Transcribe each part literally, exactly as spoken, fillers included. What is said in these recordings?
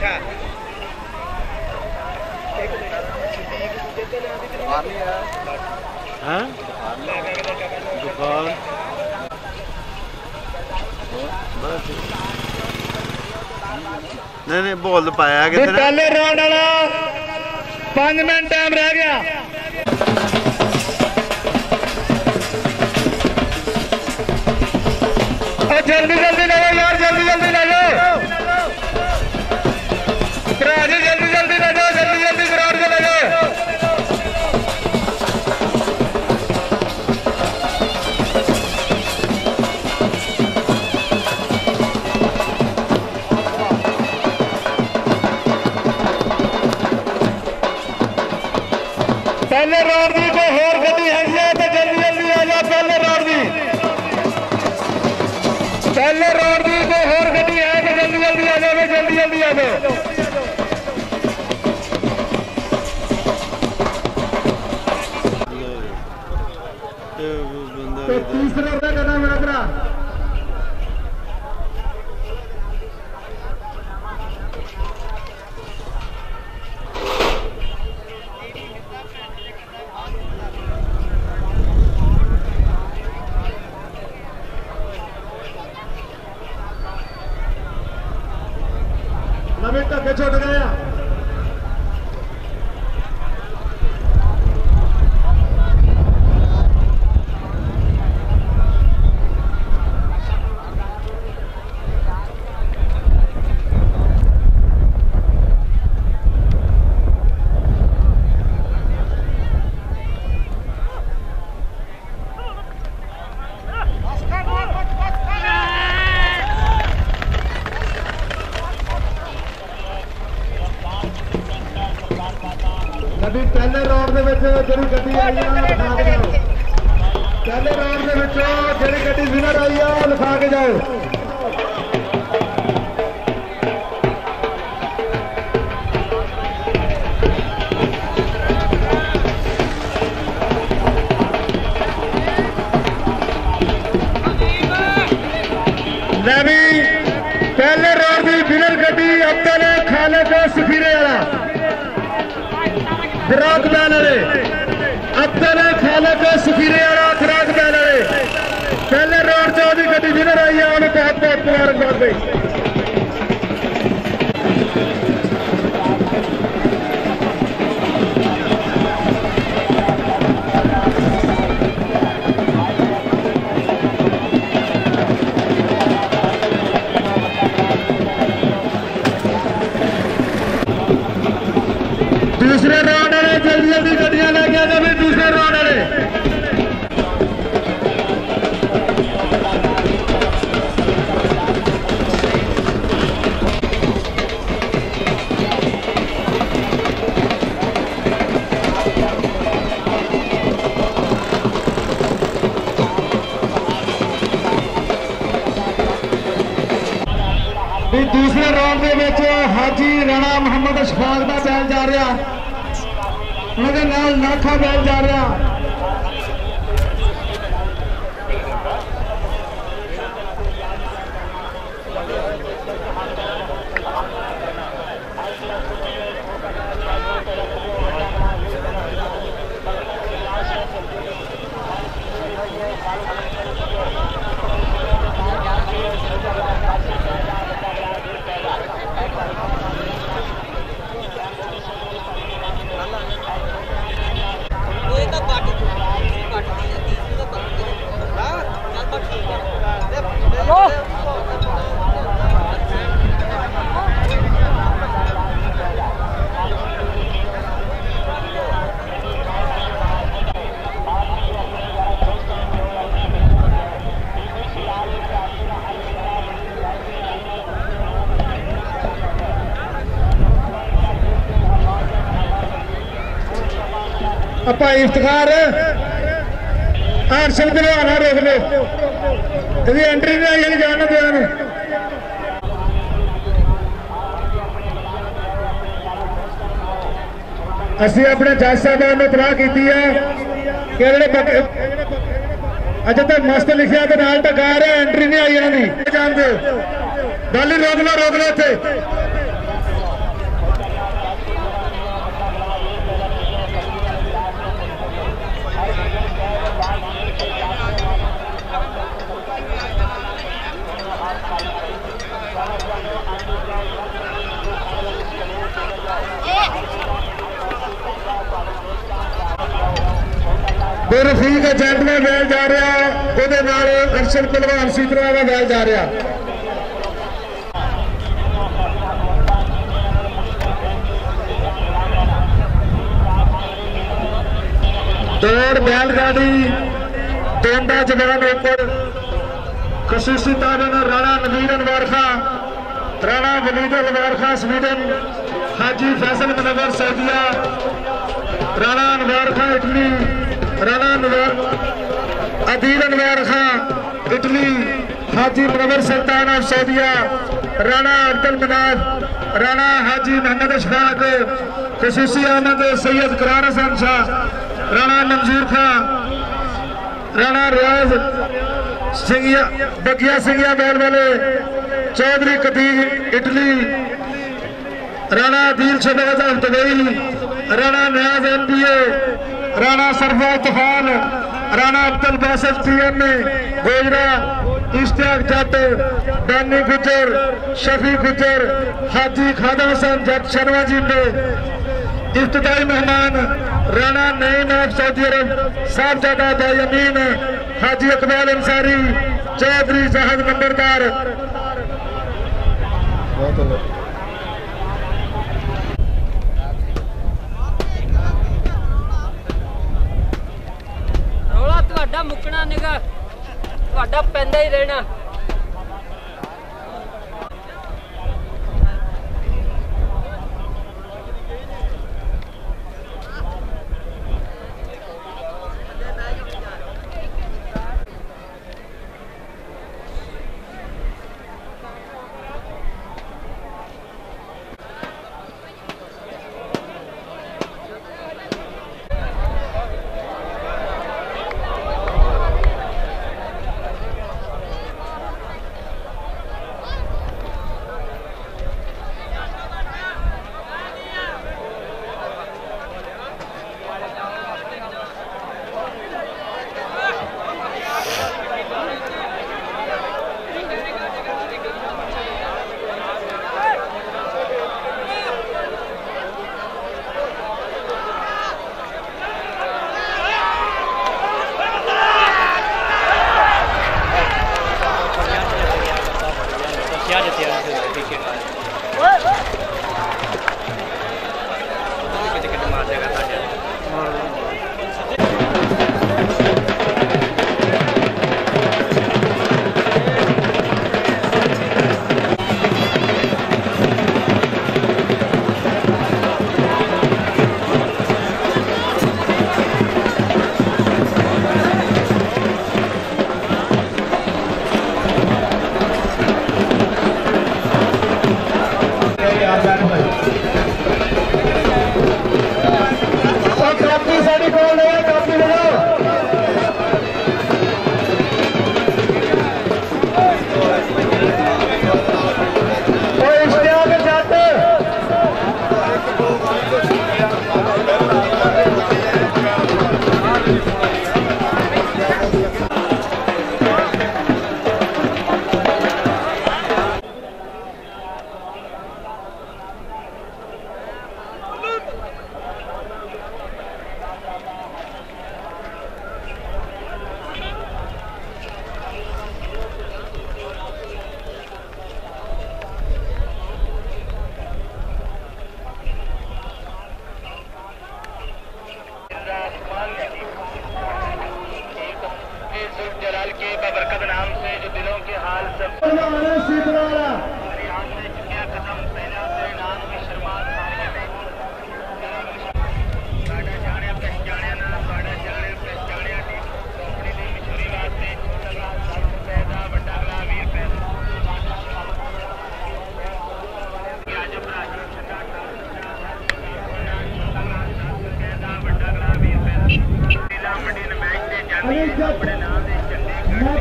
नहीं नहीं बोल पाया पहले राउंड वाला पांच मिनट टाइम रह गया। जल्दी जल्दी ले लो यार, जल्दी जल्दी ले लो राजे, जल्दी जल्दी ले लो, जल्दी जल्दी करार के ले लो। पहले रोड दी को होर गति है तो जल्दी जल्दी आ जाओ। पहले रोड दी पहले रोड दी कोई होर गड्डी है तो जल्दी जल्दी आ जाओ, जल्दी जल्दी आ जाओ। तो तीसरा का कदम है तेरा, धक्के छोड़ गया। पहले राउंड जी गड्डी आई है लिखा के जाओ, पहले राउंड जी गड्डी विनर आई है लिखा के जाओ। रवि पहले राउंड की विनर गड्डी अब्दुल खालिद सफीरे वाला खराक बैनरे अब्दुल खालिद सफीरे वाला खराक बैनरे पहले रोड से ओदी गड्डी विनर आई है। उन्हें बहुत बहुत प्यार कर दे। दूसरे रोड जल्दी जल्दी गड्डियां लेके आ जाए दूसरे रोड वाले। दूसरे रोड के हाजी राणा मोहम्मद अशफाक का बैल जा रहा, उन्होंने नाल नाखा बैल जा रहा। अपना इफ्तार हर सिंह लुहाना देख लो, यदि एंट्री नहीं आई जान देने। असी अपने जज साहबान ने तलाह की है कि अजय तक मस्त लिखा तो नाल टकार है, एंट्री नहीं आई इन्होंने जान दो। गल रोक लो रोक लो इत तो रफीक एजेंट में वैल जा रहा है, अर्शद पलवान सीतरा का वैल जा रहा। दौड़ बैलगाड़ी टोंडा जवान ऊपर खसूसी ताबन राणा नवीर अनवार खां, राणा वलीद अनवार खां स्वीडन, हाजी फैसल मनवर सऊदिया, Rana Anwar Khan Italy, Rana Adeel Anwar Khan Italy, Haji Manwar Sultan of सऊदिया, राणा अब्दुल मनाफ, राणा हाजी मोहम्मद अशफाक खसूसी आनंद सैयद करार हसन शाह, राणा मंजूर खां, राणा रियाज सिंघिया बगिया सिंघिया बैल वाले, Chaudhry Qadeer Italy, Rana Adeel Shahbaz of Dubai, Rana Niaz M P A, Rana सरफा तुफान, Rana Abdul Basit P M A Gojra, Ishtiaq Jat, बैनी गुजर, शफी गुजर, हाजी खादा हसन जट शर्मा जी पे। इफ्तिताई मेहमान राणा नईम ऑफ सऊदी अरब, साहबजादा दायमीन, हाजी इकबाल अंसारी, चौधरी जहाज नंबरदार। रोला तुहाडा मुकना निगा, ਤੁਹਾਡਾ ਪੈਂਦਾ ਹੀ ਰਹਿਣਾ।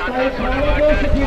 दोस्तों पक्की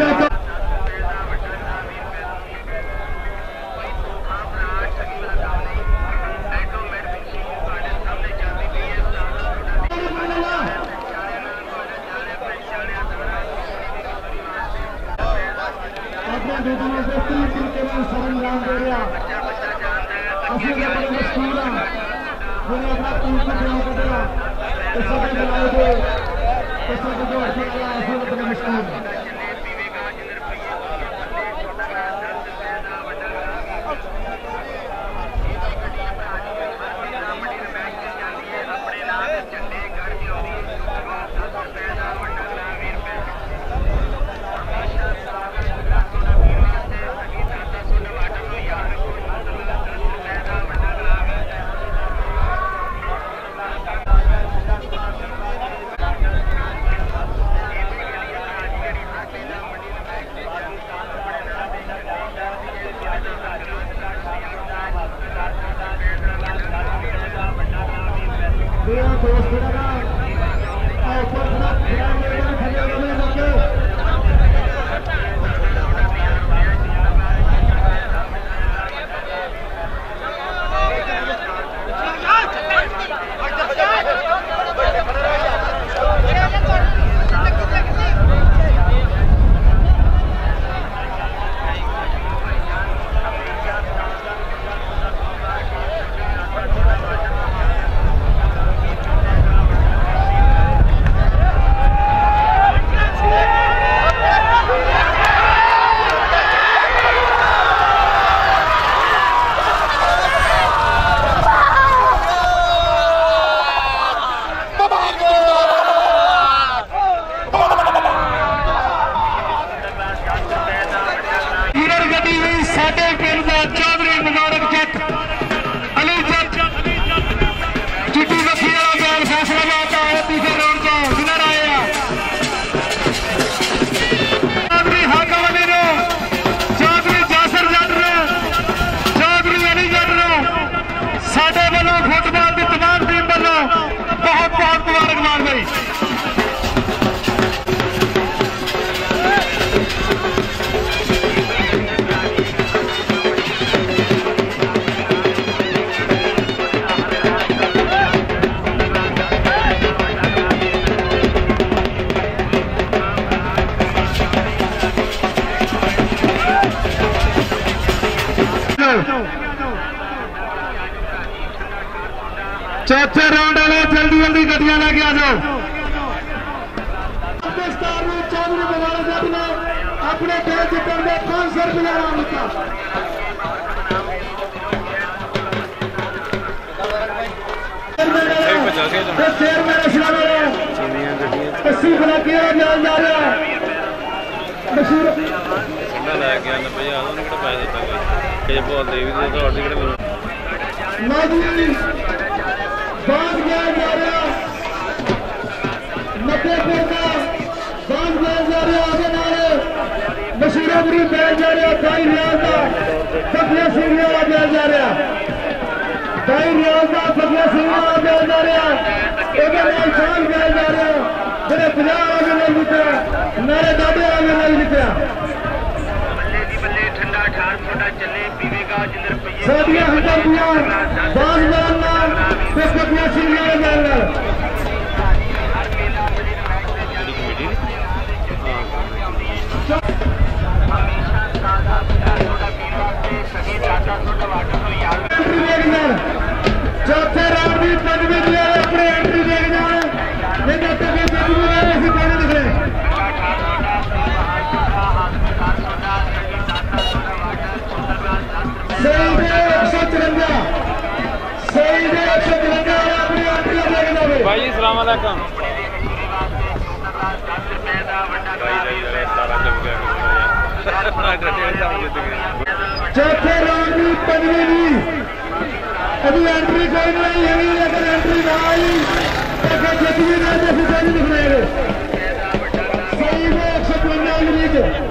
जाता चौथे राउंड वाले जल्दी जल्दी गड्डियां लेके आ जाओ। पाकिस्तान में चौधरी बनाने साहब ने अपने खेल जितने में पांच सौ रुपया नाम लिखा। शेर में रचना में रसी बना किया जान जा रहा है। मशहूर ना लग गया ना भैया उन्होंने कितना पैसा दिया ये बहुत देवी देवता और कितने माजी बांध गया जा रहा मतेपुर का बांध गया जा रहा आगे नारे बशीरापुरी बैठ जा रहा कई रियाल का सबसे सीढ़ियां गया जा रहा। कई रियाज का फतिया सिंह दिया जा रहा है, इंसान दिया जा रहा है, जो पंजाब आगे नहीं जितया मेरे दादे आगे नहीं जितया। बल्ले जी बल्ले ठंडा ठार छोटा चले पीवेगा जिंदर पये सदिया हटापिया बाज जानना फतिया सिंह दिया जा रहा है। चौथे राउंड भी तजबी दिया अपने एंट्री देखना है, लेकिन तक ये तजबी वाले से पहले दिख रहे हैं। सही दे एक सौ तिरंगा, सही दे एक सौ तिरंगा और अपनी एंट्री देखना है। भाई अस्सलाम वालेकुम। चौथे राउंड भी तजबी दी, अभी एंट्री कोई नहीं है, लेकिन एंट्री ना आई तो जतवी ना जैसे जाने दिख रहे हैं। सही में एक सौ पंद्रह एंट्री के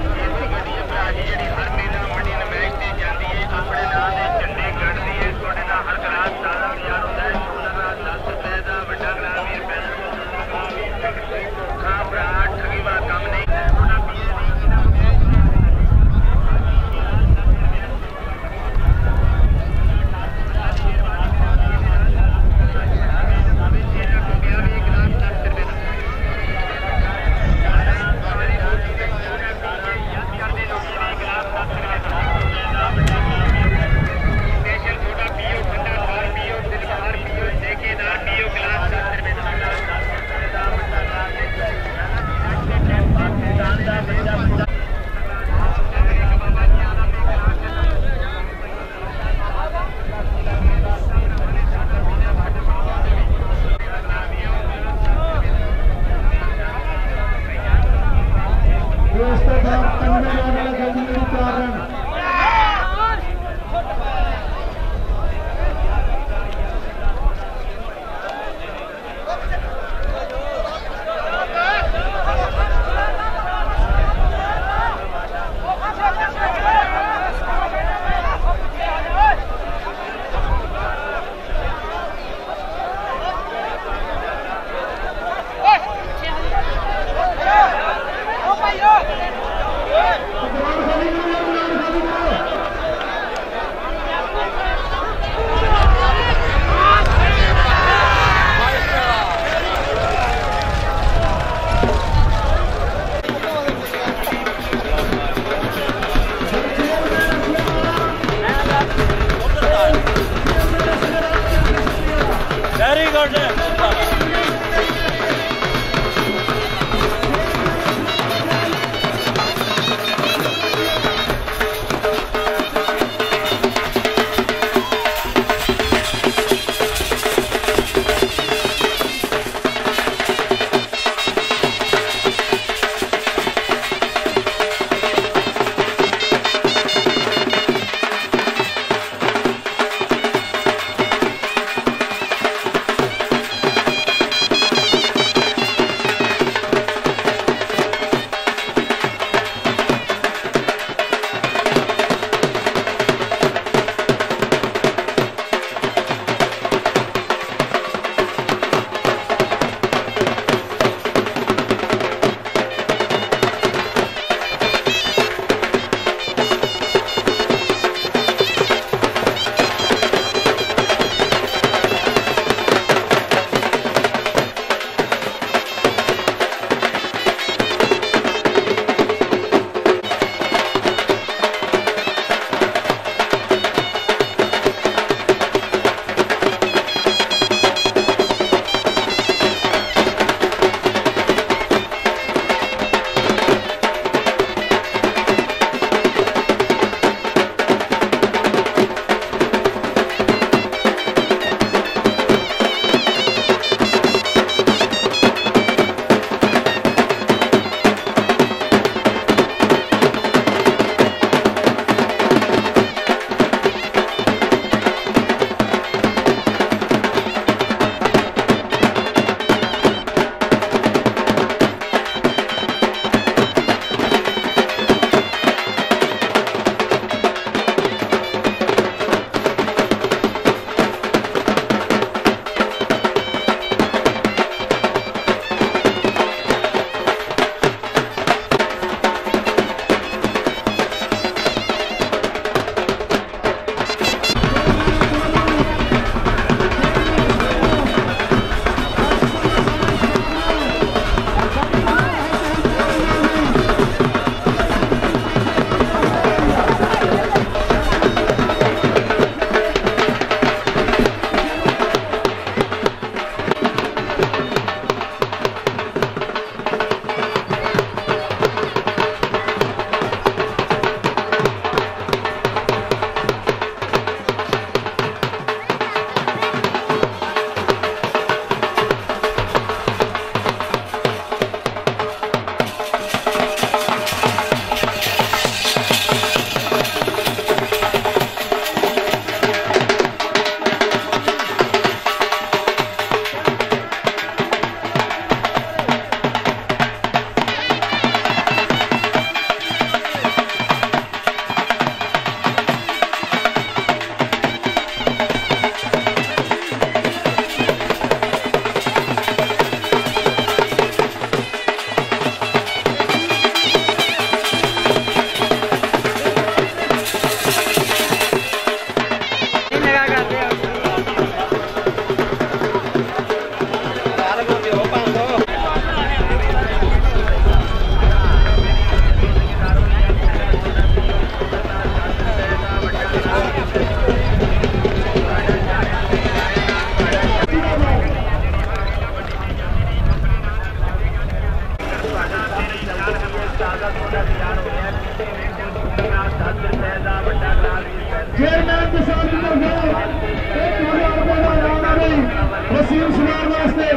तहसील सुधार वास्ते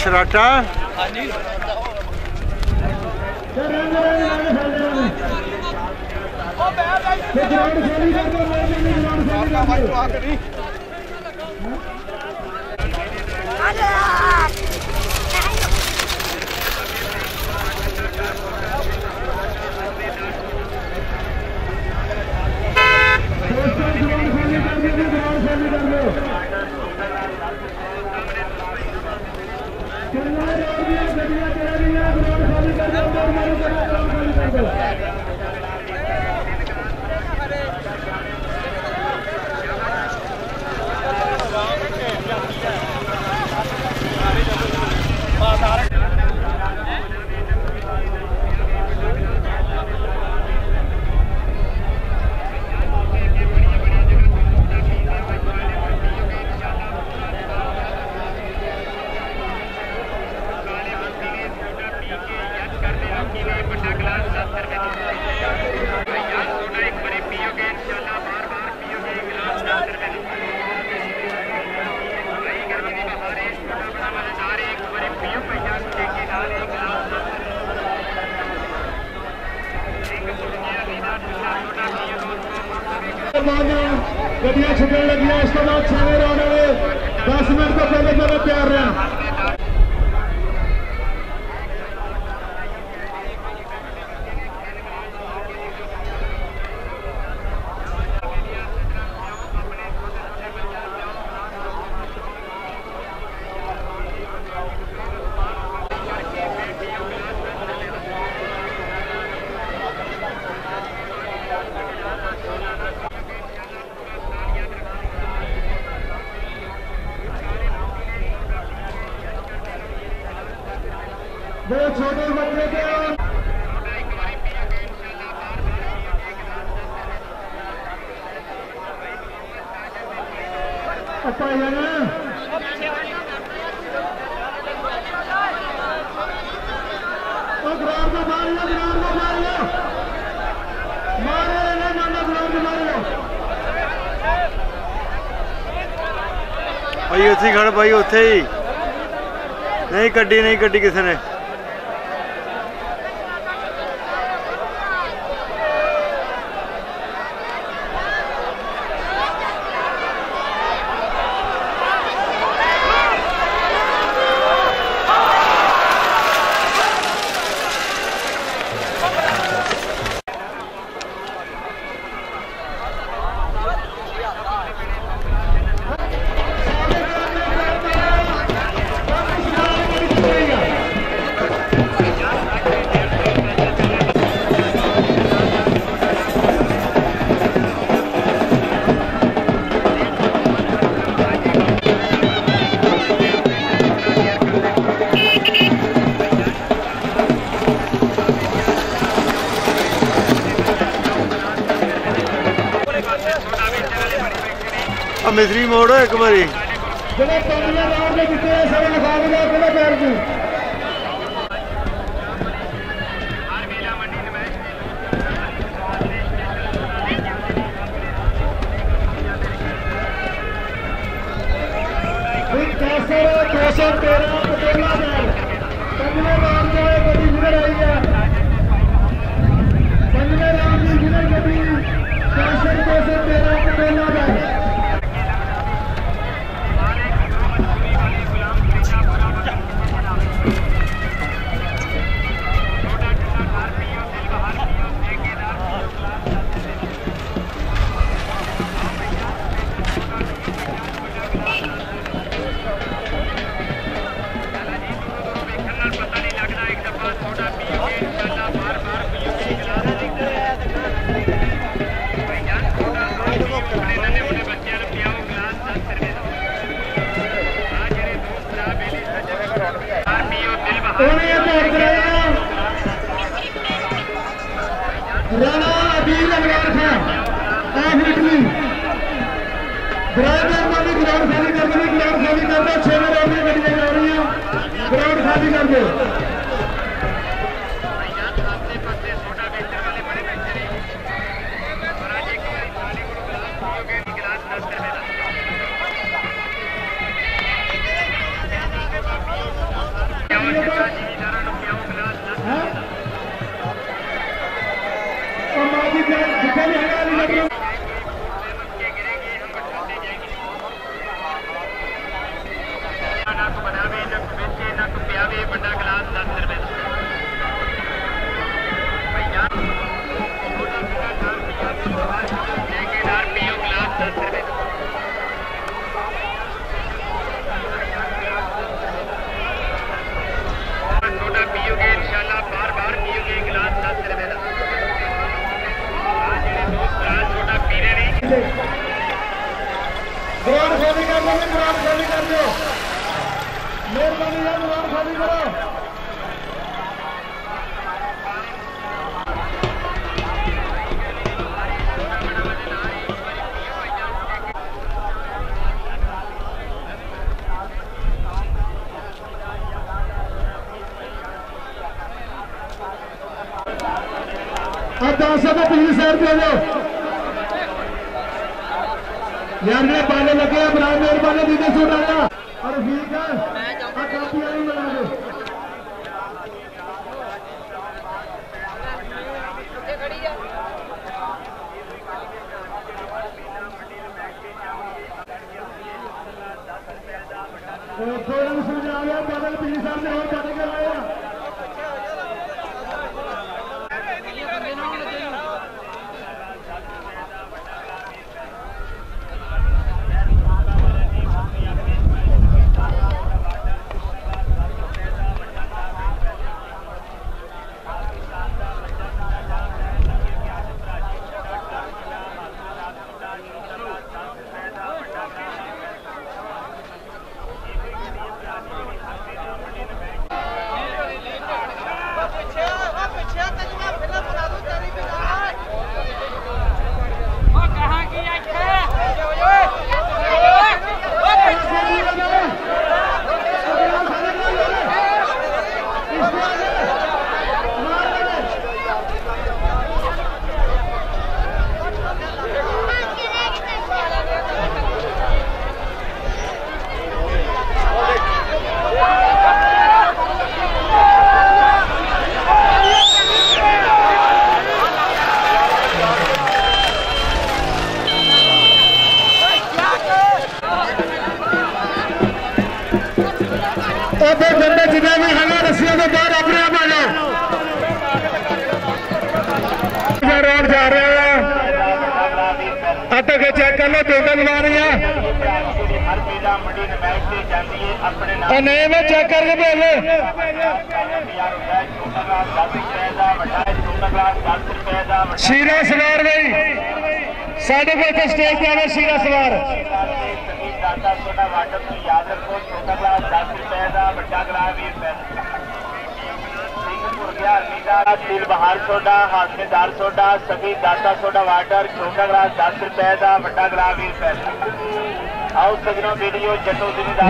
शराटा खड़ भाई उथे ही नहीं कड्डी नहीं कड्डी किसी ने मिसरी मोड़ो एक बारी Rana Abeer Abrar Khan of Italy ground में ग्राउंड खाली कर दो, ग्राउंड खाली कर दो, छह नंबर में गड्डियां जा रही हैं, ग्राउंड खाली कर दो।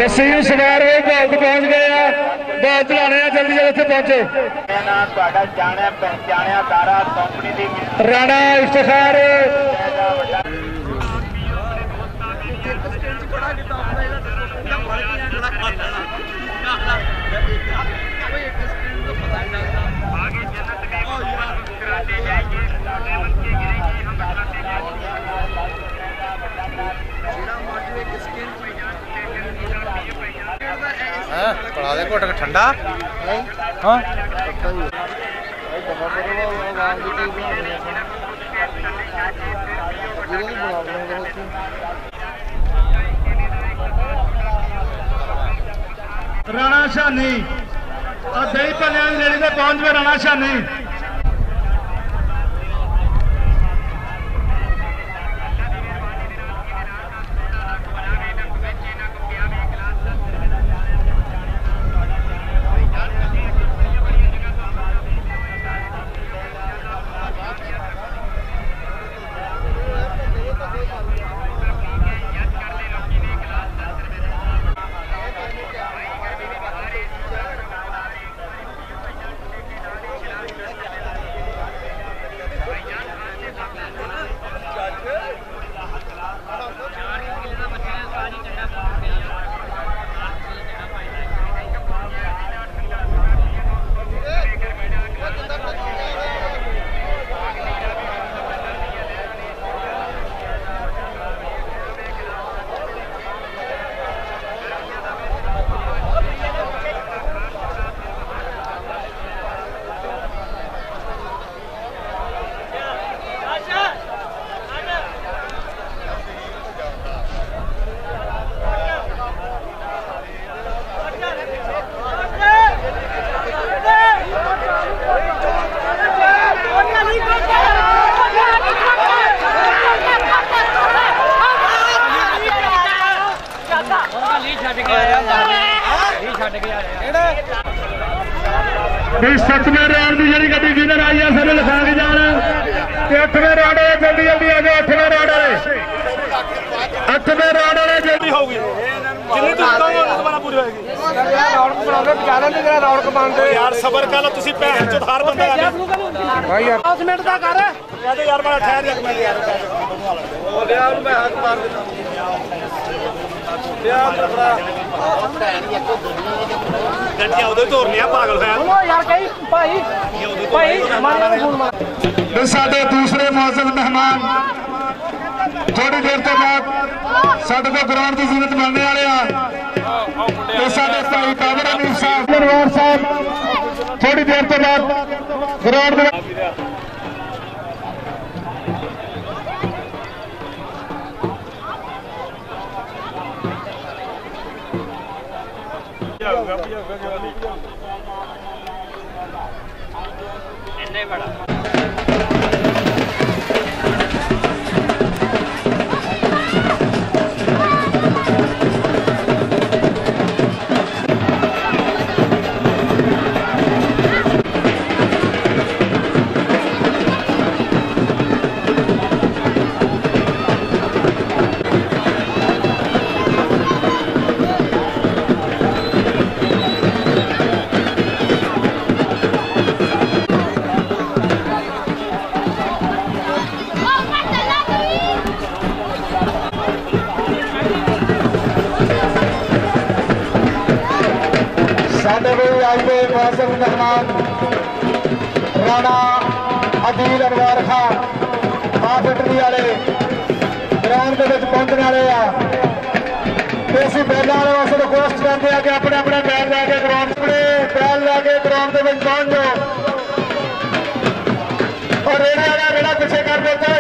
वसीम सरदार भारत पहुंच गए बहुत चलाने जल्दी जल्द इतने पहुंचे। राणा इफ्तिखार घोटल ठंडा हाँ राणा शानी और दही कल्याण लेने से पहुंच गए। राणा शानी भी सतवें रेड की जी गड्डी विनर आई है सारे लिखा के जाना अठवें रेड जल्दी जल्दी आ जाए अठवें रेड वाले अठवें रेड वाले जल्दी होगी यार सबर कर लो भैन चो हर बंदा दस मिनट का कर यार बड़ा ठहर साडे दूसरे मौजूद मेहमान थोड़ी देर तो बाद साडे को ग्राउंड की जरूरत बनने वाले दरबार साहब थोड़ी देर तो बाद ग्राउंड इन्ने बड़ा मेहमान राणा अदील अनवार खान आफटरी वाले ग्राउंड के पहुंचने वाले आसी बैलों वाले उस रिक्वेस्ट करते हैं कि अपने अपने बैल लैके ग्राउंड अपने बैल लैके ग्राउंड के पहुंच जाओ और रेड़ा वाला रेड़ा पीछे कर देते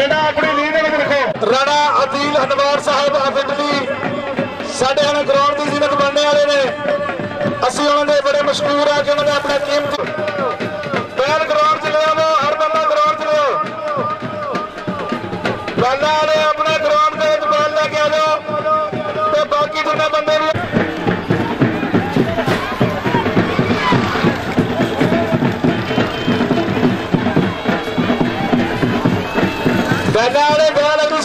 रेड़ा अपनी लीड में रखो। राणा अदील अनवार साहब आफटरी साढ़े हम ग्राउंड की जीनत बनने वाले ने असं उन्होंने बड़े मशहूर है कि उन्होंने अपने टीम बैल ग्राउंड च ले हर बंदा ग्राउंड च ले बंदा ने अपने ग्राउंड के बैल लेके आ जाओ तो बाकी जिन्हें बंदे भी बैला वाले बैल अगली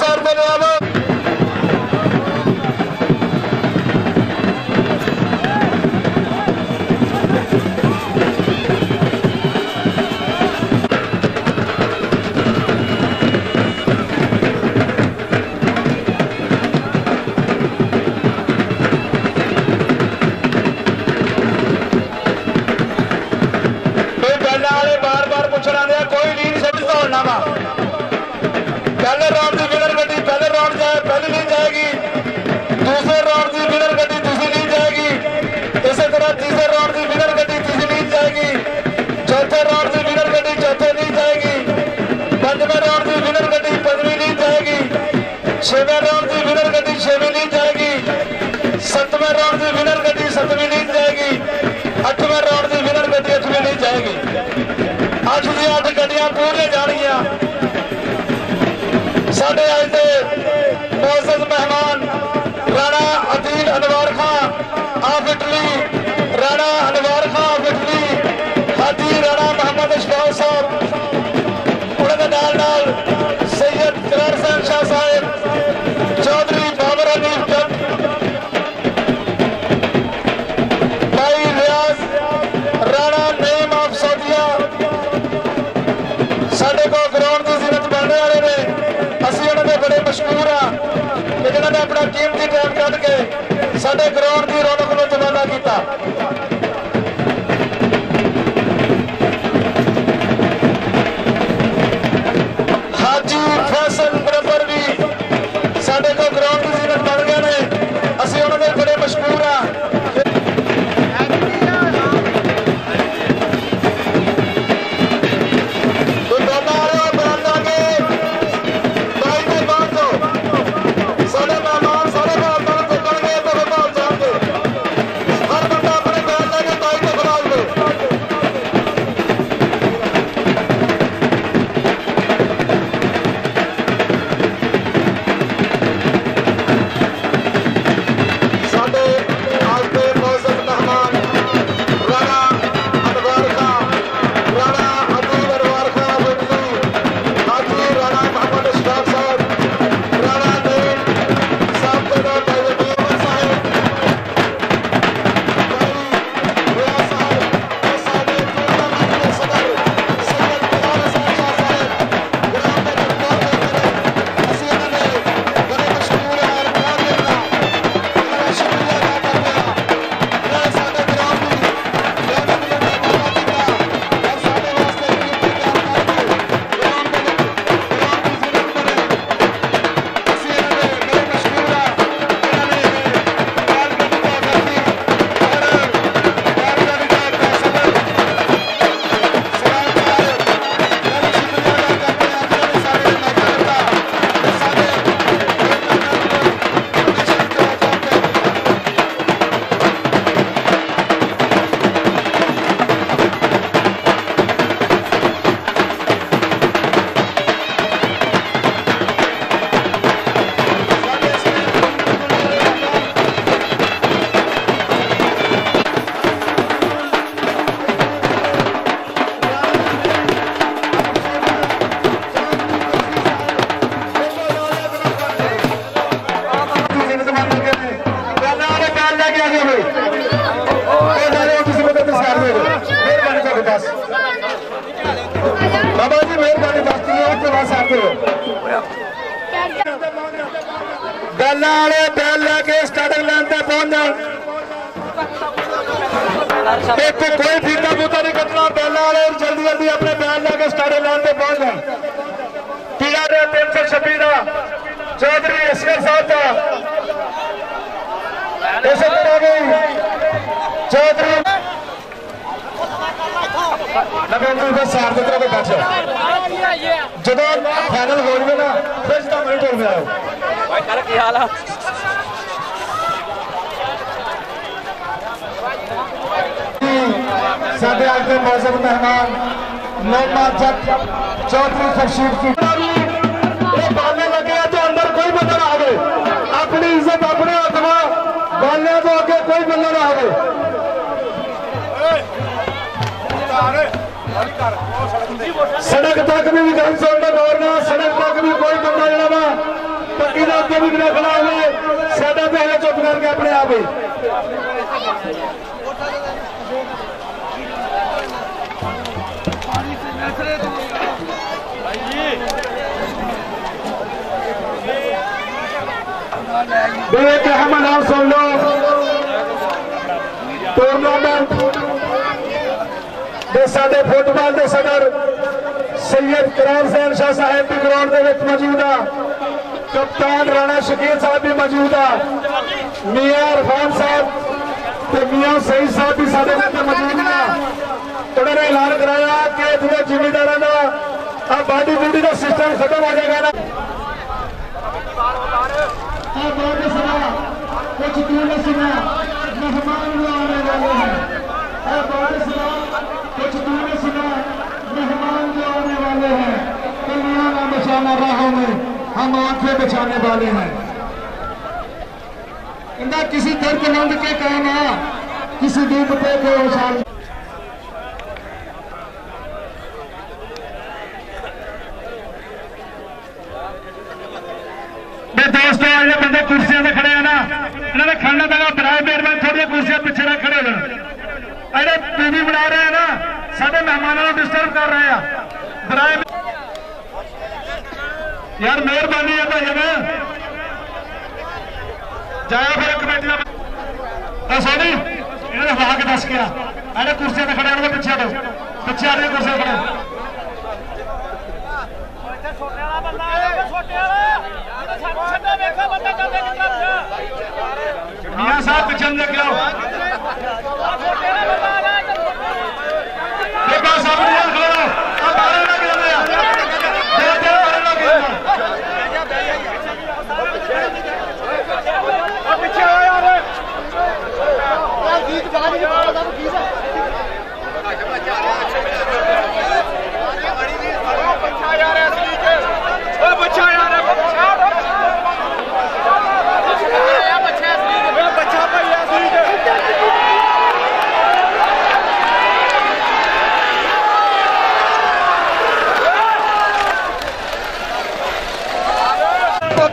साइड पर ले आओ बस बाबा जी मेहरबानी बस तुम बस आते गल बैल लैके स्टार्टिंग लाइन तक पहुंच जाए, कोई फीता फूता नहीं कटना, बैल वाले जल्दी जल्दी अपने बैल लैके स्टार्टिंग लाइन तक पहुंच जाए। पीड़ा ने तीन सौ छब्बी का चौधरी असगर साहब का इस चौधरी नवेंद्र सार के तरफ बैठो, जो फाइनल हो जाए ना फिर तो मेरे टोल में आओ। साढ़े आज के मौजूद मेहमान नौमा जट चौधरी खर्शीद की बालने लगे तो अंदर कोई बंदा ना आवे, अपनी इज्जत अपने अथवा बालने तो आगे कोई बंदा ना आवे। सड़क तक भी विधानसभा का दौरना, सड़क तक भी कोई बंदा जरा ना पक्की रात भी बिना खड़ा हो सादा पहले चुप करके अपने आप ही। देखिए हम नाम सुन लो टूर्नामेंट साडे फुटबॉल के सदर सैयद करार सैन शाह साहब की ग्राउंड के मौजूद आ, कप्तान राणा शकीर साहब भी मौजूद आ, मियां इरफान साहब मियां सईद साहब भी साडे मौजूद आ। उन्होंने ऐलान कराया कि जो जिम्मेदार का बाडी बूडी का सिस्टम खत्म हो जाएगा ना कुछ दूर मेहमान कुछ दूर से मेहमान जो आने वाले हैं दुनिया ना बचाना राहों में हम आंखें बचाने वाले हैं। इंदा किसी दर्दनंद के कहना किसी दीप पे के उछाल दोस्तों ये बंदे कुर्सियां पे खड़े हैं ना, इन्होंने खाना देगा बराए पेड़ में थोड़ी कुर्सियां पीछे ना खड़े हो, अरे टीवी बना रहे हैं ना सारे मेहमानों को डिस्टर्ब कर रहे हैं बराए यार मेहरबानी है भाई ना जाओ फिर कमेटी में सॉरी इन्होंने हवा के दस गया, अरे कुर्सियां पे खड़े हो पीछे दो पीछे आ रही कुर्सियां खड़े साहब पीछे लग जाओ बच्चा यार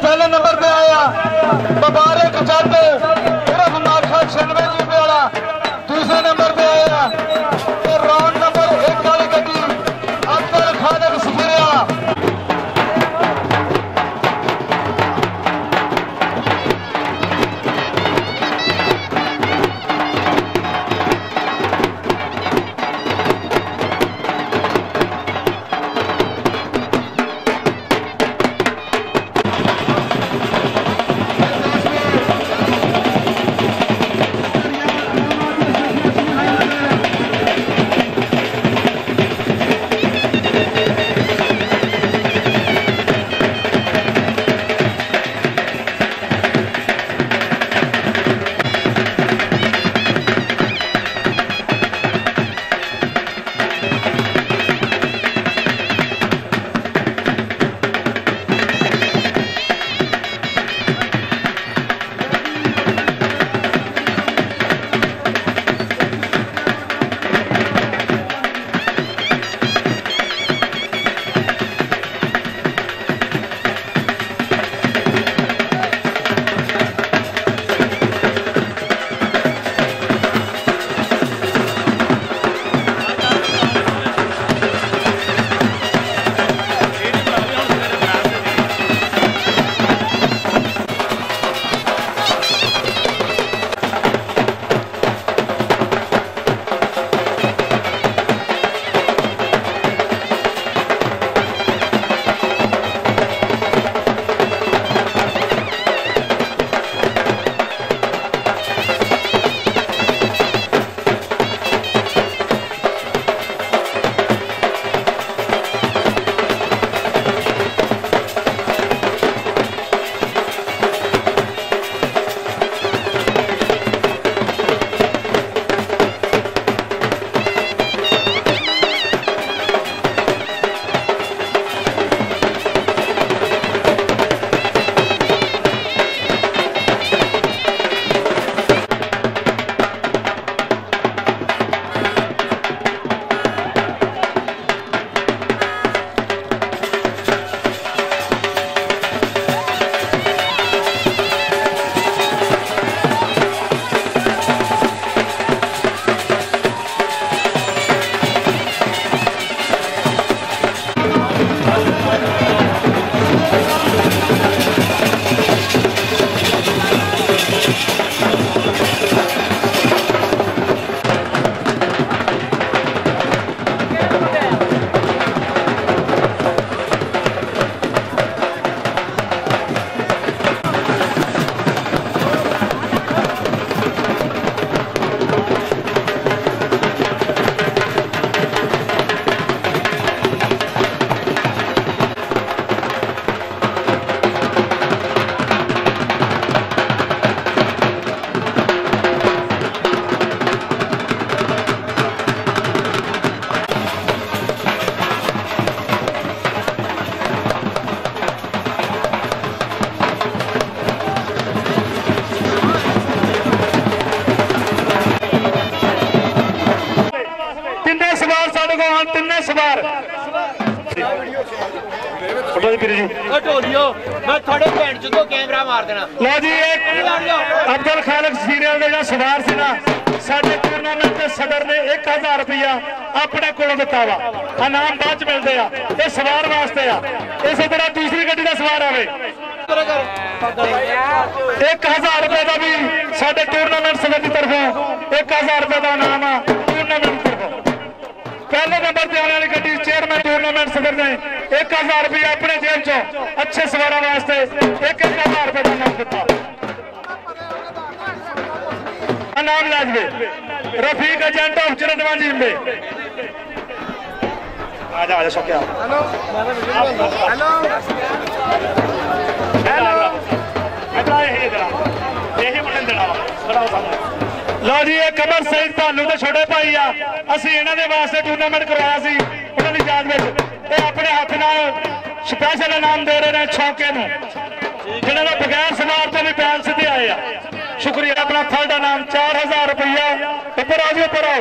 पहले नंबर पे आया बबारे कचाते सिर्फ मार्खा छियानवे रुपये वाला। अब्दुल खालिक सीनियर ने सरदार से ना साडे टूरनामेंट के सदर ने एक हजार रुपया अपने कोलों दिता वा। इनाम बाद मिलते आ, ये सवार वास्ते आ। इस तरह दूसरी गड्डी का सवार आवे एक हजार रुपए का भी साडे टूरनामेंट सदर की तरफों एक हजार रुपए का इनाम आ। टूरनामेंट पहले नंबर पर आने वाली गड्डी चेयरमैन टूरनामेंट सदर ने एक हजार रुपया अपने जेब चो अच्छे सवारों वास्ते एक एक हजार रुपए का इनाम दिता। इनाम लाजवे रफीक एजेंट ऑफ चिरंदवाजी में आजा आजा शौकिया हेलो हेलो हेलो इधर है इधर यही मुंडन देना खड़ा हो सामने। लो जी ये कमर सईद भानू तो छोटे भाई आ असी इन्हां दे वास्ते टूर्नामेंट करवाया सी उन्हां दी याद विच ये अपने हथ नाल स्पैशल इनाम दे रहे ने छौके नूं जिन्हां दा बगैर सवार तो भी पैन सिद्धे आए आ। शुक्रिया अपना थर्ड इनाम चार हजार रुपया उपर आओ जी उपर आओ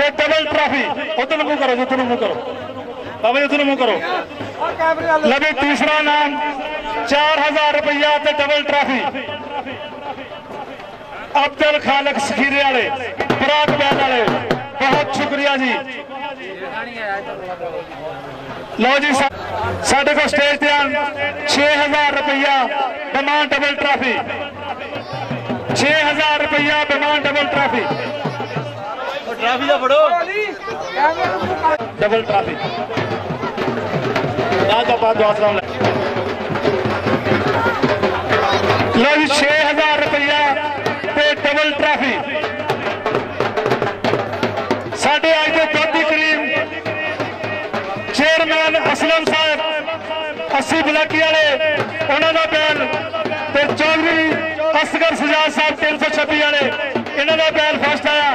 ते डबल ट्रॉफी उधर मुंह करो उधर मुंह करो बाबा जी उधर मुंह करो लगे तीसरा इनाम चार हजार रुपया ते डबल ट्रॉफी अब्दुल खालिक सखीरे वाले बरात बैन वाले बहुत शुक्रिया जी। लो जी साढ़े को स्टेज ध्यान छे हजार रुपया बमान डबल ट्रॉफी छे हजार रुपया बमान डबल ट्रॉफी ट्रॉफी का फड़ो डबल ट्रॉफी लो जी छे हजार रुपया डबल ट्रॉफी साढ़े अज के काफी करीब चेयरमैन असलम साहब अस्सी बलाकी वाले उन्होंने बैल तो चौधरी असगर सजाद साहब तीन सौ छब्बी वाले इन्होंने बैल फर्स्ट आया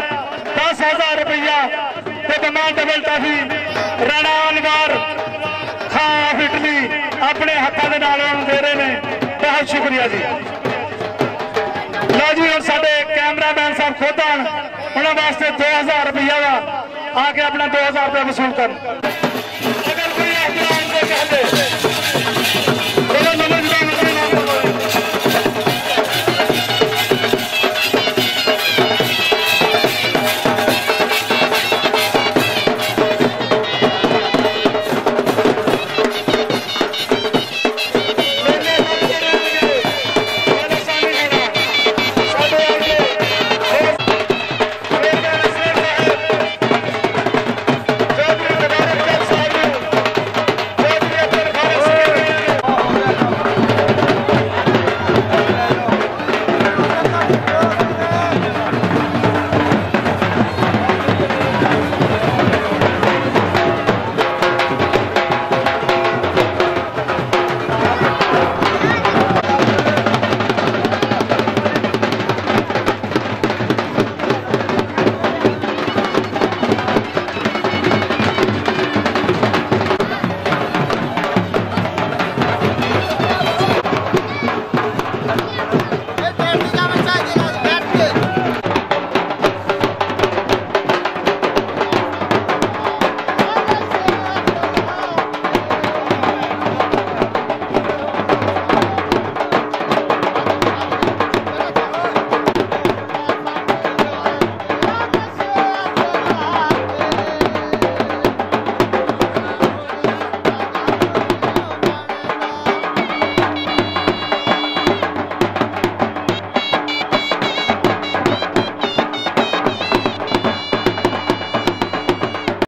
दस हजार रुपया तो बमान double trophy Rana Anwar Khan Italy अपने हाथों के नाल दे रहे हैं। बहुत शुक्रिया जी। लो जी हम साडे कैमरामैन साहब खुद आन उन्होंने वास्ते दो हजार रुपया वा आके अपना दो हजार रुपया वसूल कर अगर कोई एहतराम से कहते